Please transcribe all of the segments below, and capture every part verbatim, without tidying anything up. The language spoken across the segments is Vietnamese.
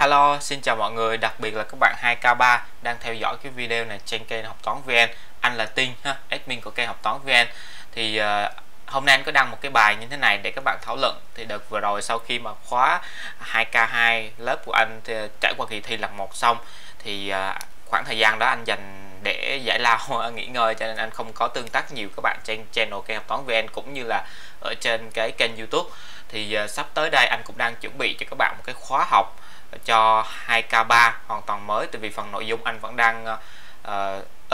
Hello, xin chào mọi người, đặc biệt là các bạn hai k ba đang theo dõi cái video này trên kênh Học Toán vê en. Anh là Tin, ha, admin của kênh Học Toán vê en. Thì uh, hôm nay anh có đăng một cái bài như thế này để các bạn thảo luận. Thì đợt vừa rồi sau khi mà khóa hai k hai lớp của anh thì, trải qua kỳ thi lần một xong, thì uh, khoảng thời gian đó anh dành để giải lao, nghỉ ngơi, cho nên anh không có tương tác nhiều các bạn trên channel kênh Học Toán vê en cũng như là ở trên cái kênh YouTube. Thì uh, sắp tới đây anh cũng đang chuẩn bị cho các bạn một cái khóa học cho hai k ba hoàn toàn mới, tại vì phần nội dung anh vẫn đang uh,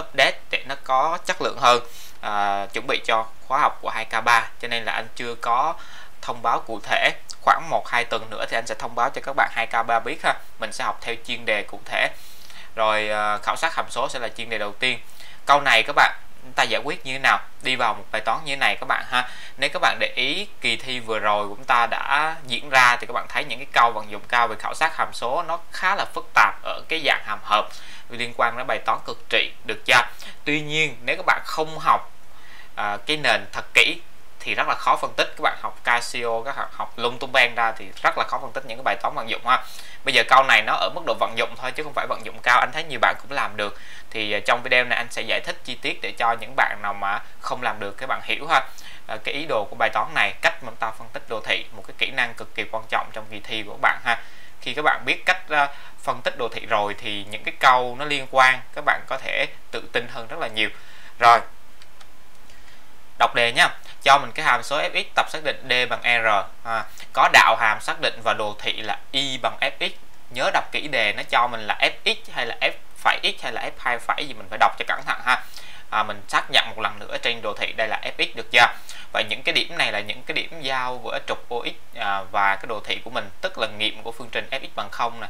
update để nó có chất lượng hơn, uh, chuẩn bị cho khóa học của hai k ba, cho nên là anh chưa có thông báo cụ thể. Khoảng một hai tuần nữa thì anh sẽ thông báo cho các bạn hai k ba biết ha. Mình sẽ học theo chuyên đề cụ thể, rồi uh, khảo sát hàm số sẽ là chuyên đề đầu tiên. Câu này các bạn ta giải quyết như thế nào, đi vào một bài toán như thế này các bạn ha. Nếu các bạn để ý kỳ thi vừa rồi chúng ta đã diễn ra thì các bạn thấy những cái câu vận dụng cao về khảo sát hàm số nó khá là phức tạp ở cái dạng hàm hợp liên quan đến bài toán cực trị, được chưa? Tuy nhiên nếu các bạn không học à, cái nền thật kỹ thì rất là khó phân tích. Các bạn học Casio, các bạn học lung tung beng ra thì rất là khó phân tích những cái bài toán vận dụng ha. Bây giờ câu này nó ở mức độ vận dụng thôi chứ không phải vận dụng cao, anh thấy nhiều bạn cũng làm được. Thì trong video này anh sẽ giải thích chi tiết để cho những bạn nào mà không làm được các bạn hiểu ha. Cái ý đồ của bài toán này, cách mà ta phân tích đồ thị, một cái kỹ năng cực kỳ quan trọng trong kỳ thi của các bạn ha. Khi các bạn biết cách phân tích đồ thị rồi thì những cái câu nó liên quan các bạn có thể tự tin hơn rất là nhiều. Rồi, đọc đề nhá. Cho mình cái hàm số fx tập xác định d bằng r, à, có đạo hàm xác định và đồ thị là y bằng fx. Nhớ đọc kỹ đề, nó cho mình là fx hay là f phẩy x hay là f hai phẩy gì mình phải đọc cho cẩn thận ha. À, mình xác nhận một lần nữa trên đồ thị đây là fx, được chưa? Và những cái điểm này là những cái điểm giao với trục ox à, và cái đồ thị của mình, tức là nghiệm của phương trình fx bằng không nè.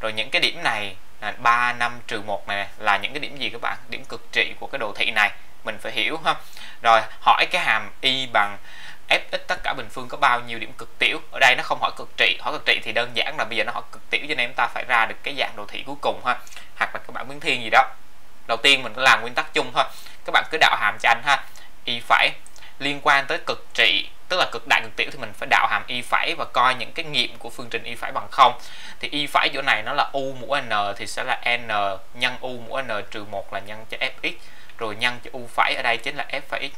Rồi những cái điểm này là ba, năm, trừ một này là những cái điểm gì các bạn? Điểm cực trị của cái đồ thị này, mình phải hiểu ha. Rồi hỏi cái hàm y bằng fx tất cả bình phương có bao nhiêu điểm cực tiểu. Ở đây nó không hỏi cực trị, hỏi cực trị thì đơn giản là bây giờ nó hỏi cực tiểu cho nên chúng ta phải ra được cái dạng đồ thị cuối cùng ha, hoặc là các bạn biến thiên gì đó. Đầu tiên mình cứ làm nguyên tắc chung thôi, các bạn cứ đạo hàm cho anh ha. Y phẩy liên quan tới cực trị, tức là cực đại cực tiểu thì mình phải đạo hàm y phẩy và coi những cái nghiệm của phương trình y phẩy bằng không. Thì y phẩy chỗ này nó là u mũ n thì sẽ là n nhân u mũ n trừ một là nhân cho fx, rồi nhân cho u phẩy ở đây chính là f phẩy x,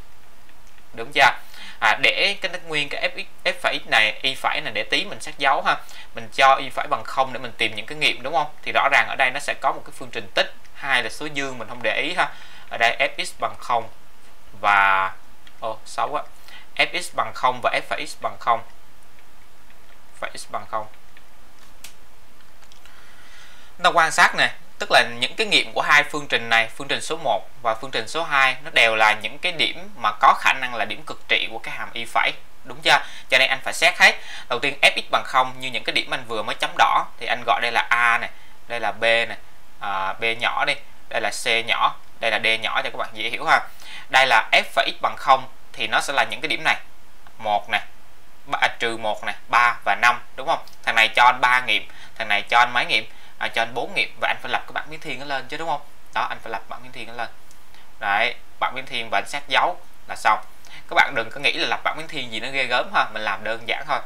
đúng chưa? À, để cái nguyên cái fx f phẩy x này, y phẩy này để tí mình sát dấu ha, mình cho y phẩy bằng không để mình tìm những cái nghiệm, đúng không? Thì rõ ràng ở đây nó sẽ có một cái phương trình tích, hai là số dương mình không để ý ha. Ở đây fx bằng không và ô xấu á, fx bằng không và f phẩy x bằng không, phẩy x bằng không. Nó quan sát này, tức là những cái nghiệm của hai phương trình này, phương trình số một và phương trình số hai, nó đều là những cái điểm mà có khả năng là điểm cực trị của cái hàm y phẩy, đúng chưa? Cho nên anh phải xét hết. Đầu tiên fx bằng không như những cái điểm anh vừa mới chấm đỏ thì anh gọi đây là a này, đây là b này, à, b nhỏ đi, đây là c nhỏ, đây là d nhỏ cho các bạn dễ hiểu ha. Đây là f phẩy x bằng không thì nó sẽ là những cái điểm này, một này, trừ một này, ba và năm, đúng không? Thằng này cho anh ba nghiệm, thằng này cho anh mấy nghiệm? À, cho anh bốn nghiệm, và anh phải lập cái bảng biến thiên nó lên chứ, đúng không? Đó, anh phải lập bảng biến thiên nó lên. Đấy, bảng biến thiên và anh sát dấu là xong. Các bạn đừng có nghĩ là lập bảng biến thiên gì nó ghê gớm ha, mình làm đơn giản thôi.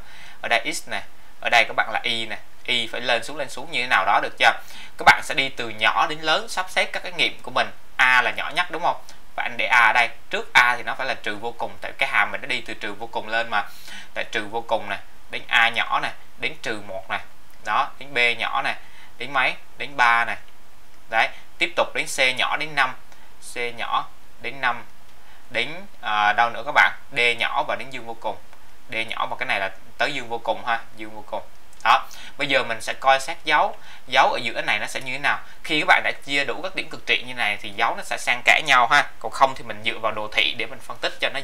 Ở đây x nè, ở đây các bạn là y nè, y phải lên xuống lên xuống như thế nào đó, được chưa? Các bạn sẽ đi từ nhỏ đến lớn sắp xếp các cái nghiệm của mình. A là nhỏ nhất, đúng không? Và anh để a ở đây, trước a thì nó phải là trừ vô cùng, tại cái hàm mình nó đi từ trừ vô cùng lên mà. Tại trừ vô cùng nè, đến a nhỏ nè, đến trừ một nè, đó, đến b nhỏ nè, đến mấy? Đến ba này. Đấy, tiếp tục đến c nhỏ đến năm, c nhỏ đến năm, đến à, đâu nữa các bạn? D nhỏ và đến dương vô cùng. D nhỏ và cái này là tới dương vô cùng ha, dương vô cùng. Đó, bây giờ mình sẽ coi sát dấu, dấu ở giữa này nó sẽ như thế nào. Khi các bạn đã chia đủ các điểm cực trị như này thì dấu nó sẽ san kẽ nhau ha, còn không thì mình dựa vào đồ thị để mình phân tích cho nó.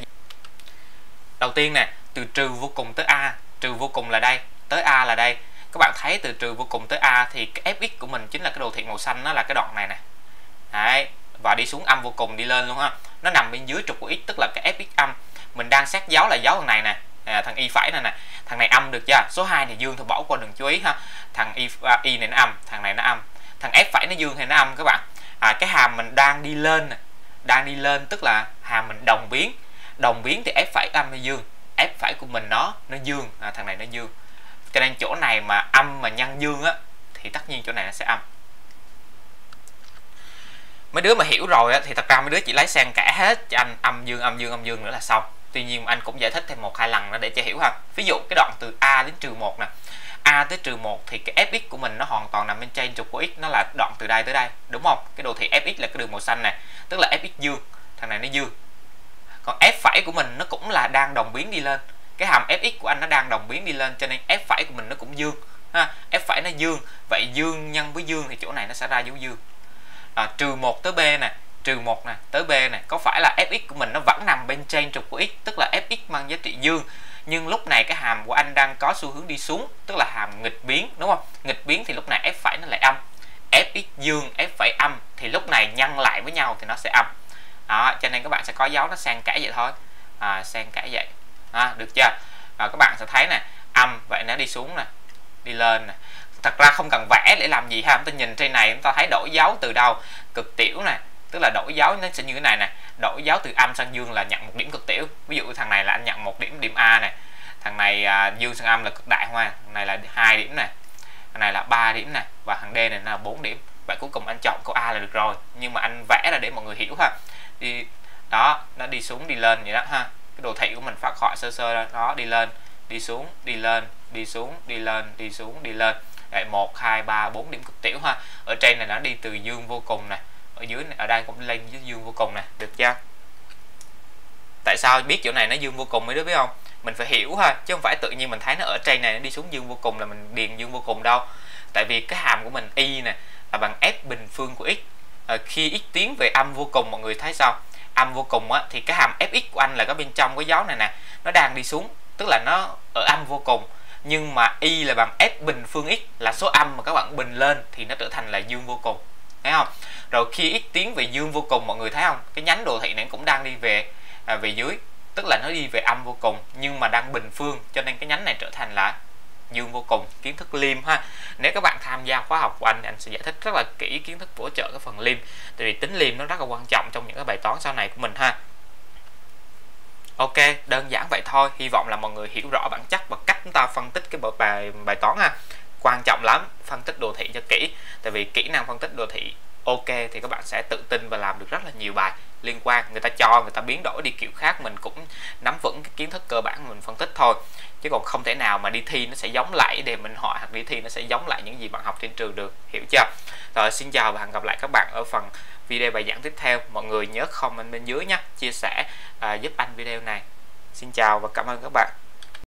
Đầu tiên nè, từ trừ vô cùng tới a, trừ vô cùng là đây, tới a là đây. Các bạn thấy từ trừ vô cùng tới a thì cái fx của mình chính là cái đồ thị màu xanh, nó là cái đoạn này nè. Đấy, và đi xuống âm vô cùng đi lên luôn ha. Nó nằm bên dưới trục của x, tức là cái fx âm. Mình đang sát dấu là dấu thằng này nè, à, thằng y phẩy này nè, thằng này âm, được chưa? Số hai này dương thôi bỏ qua đừng chú ý ha. Thằng y, à, y này nó âm, thằng này nó âm. Thằng f phẩy nó dương hay nó âm các bạn? À, cái hàm mình đang đi lên nè, đang đi lên tức là hàm mình đồng biến. Đồng biến thì f phẩy âm hay dương? F phẩy của mình nó nó dương, à, thằng này nó dương. Cho nên chỗ này mà âm mà nhân dương á thì tất nhiên chỗ này nó sẽ âm. Mấy đứa mà hiểu rồi á, thì thật ra mấy đứa chỉ lấy sang cả hết cho anh âm dương âm dương âm dương nữa là xong. Tuy nhiên anh cũng giải thích thêm một hai lần nữa để cho hiểu ha. Ví dụ cái đoạn từ a đến trừ một nè, a tới trừ một thì cái fx của mình nó hoàn toàn nằm bên trên trục của x, nó là đoạn từ đây tới đây, đúng không? Cái đồ thị fx là cái đường màu xanh này, tức là fx dương, thằng này nó dương. Còn f phẩy của mình nó cũng là đang đồng biến đi lên, cái hàm fx của anh nó đang đồng biến đi lên, cho nên f phẩy của mình nó cũng dương ha. F phẩy nó dương, vậy dương nhân với dương thì chỗ này nó sẽ ra dấu dương. À, trừ một tới b nè, trừ một nè tới b nè, có phải là fx của mình nó vẫn nằm bên trên trục của x, tức là fx mang giá trị dương, nhưng lúc này cái hàm của anh đang có xu hướng đi xuống, tức là hàm nghịch biến, đúng không? Nghịch biến thì lúc này f phẩy nó lại âm, fx dương f phẩy âm thì lúc này nhân lại với nhau thì nó sẽ âm. Đó, cho nên các bạn sẽ có dấu nó xen kẽ vậy thôi, à, xen kẽ vậy. À, được chưa? À, các bạn sẽ thấy nè, âm vậy nó đi xuống nè, đi lên nè. Thật ra không cần vẽ để làm gì ha, chúng ta nhìn trên này chúng ta thấy đổi dấu từ đâu, cực tiểu nè, tức là đổi dấu nó sẽ như thế này nè, đổi dấu từ âm sang dương là nhận một điểm cực tiểu. Ví dụ thằng này là anh nhận một điểm, điểm a này, thằng này à, dương sang âm là cực đại hoa, thằng này là hai điểm này, thằng này là ba điểm này, và thằng d này là bốn điểm. Vậy cuối cùng anh chọn câu a là được rồi, nhưng mà anh vẽ là để mọi người hiểu ha. Đi, đó, nó đi xuống đi lên vậy đó ha. Cái đồ thị của mình phát họa sơ sơ đó, đi lên, đi xuống, đi lên, đi xuống, đi lên, đi xuống, đi lên. Đây một hai ba bốn điểm cực tiểu ha. Ở trên này nó đi từ dương vô cùng nè, ở dưới này, ở đây cũng lên dưới dương vô cùng nè, được chưa? Tại sao biết chỗ này nó dương vô cùng mấy đứa biết không? Mình phải hiểu ha, chứ không phải tự nhiên mình thấy nó ở trên này nó đi xuống dương vô cùng là mình điền dương vô cùng đâu. Tại vì cái hàm của mình y nè là bằng f bình phương của x. À, khi x tiến về âm vô cùng, mọi người thấy sao? Âm vô cùng á, thì cái hàm fx của anh là có bên trong cái dấu này nè, nó đang đi xuống, tức là nó ở âm vô cùng, nhưng mà y là bằng f bình phương x, là số âm mà các bạn bình lên thì nó trở thành là dương vô cùng, thấy không? Rồi khi x tiến về dương vô cùng, mọi người thấy không, cái nhánh đồ thị này cũng đang đi về à, về dưới, tức là nó đi về âm vô cùng nhưng mà đang bình phương, cho nên cái nhánh này trở thành là dương vô cùng. Kiến thức liêm ha, nếu các bạn tham gia khóa học của anh anh sẽ giải thích rất là kỹ kiến thức bổ trợ cái phần liêm, tại vì tính liêm nó rất là quan trọng trong những cái bài toán sau này của mình ha. Ok, đơn giản vậy thôi, hy vọng là mọi người hiểu rõ bản chất và cách chúng ta phân tích cái bài bài toán ha. Quan trọng lắm, phân tích đồ thị cho kỹ, tại vì kỹ năng phân tích đồ thị ok thì các bạn sẽ tự tin và làm được rất là nhiều bài liên quan. Người ta cho, người ta biến đổi đi kiểu khác, mình cũng nắm vững cái kiến thức cơ bản mình phân tích thôi, chứ còn không thể nào mà đi thi nó sẽ giống lại để mình hỏi, hoặc đi thi nó sẽ giống lại những gì bạn học trên trường được, hiểu chưa? Rồi, xin chào và hẹn gặp lại các bạn ở phần video bài giảng tiếp theo. Mọi người nhớ comment bên dưới nhé, chia sẻ à, giúp anh video này. Xin chào và cảm ơn các bạn.